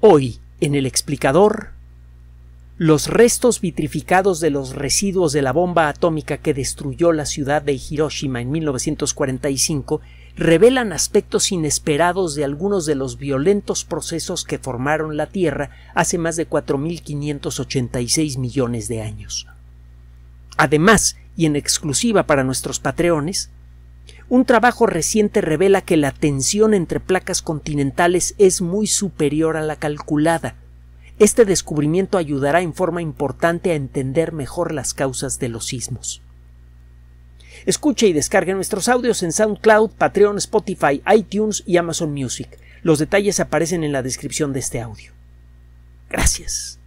Hoy, en El Explicador, los restos vitrificados de los residuos de la bomba atómica que destruyó la ciudad de Hiroshima en 1945 revelan aspectos inesperados de algunos de los violentos procesos que formaron la Tierra hace más de 4.586 millones de años. Además, y en exclusiva para nuestros patreones, un trabajo reciente revela que la tensión entre placas continentales es muy superior a la calculada. Este descubrimiento ayudará en forma importante a entender mejor las causas de los sismos. Escuche y descargue nuestros audios en SoundCloud, Patreon, Spotify, iTunes y Amazon Music. Los detalles aparecen en la descripción de este audio. Gracias.